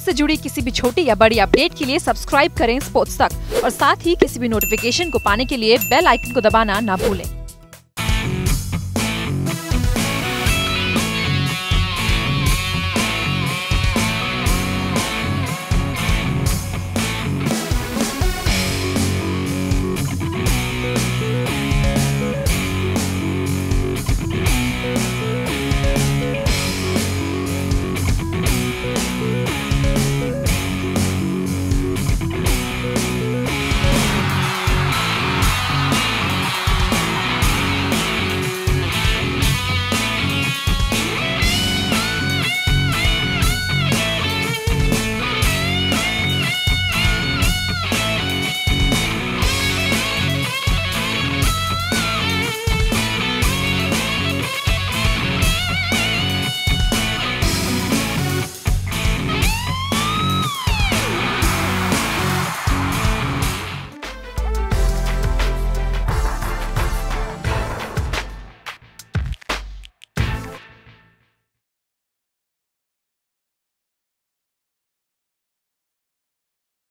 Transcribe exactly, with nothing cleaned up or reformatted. Sports से जुड़ी किसी भी छोटी या बड़ी अपडेट के लिए सब्सक्राइब करें स्पोर्ट्स तक और साथ ही किसी भी नोटिफिकेशन को पाने के लिए बेल आइकन को दबाना ना भूलें।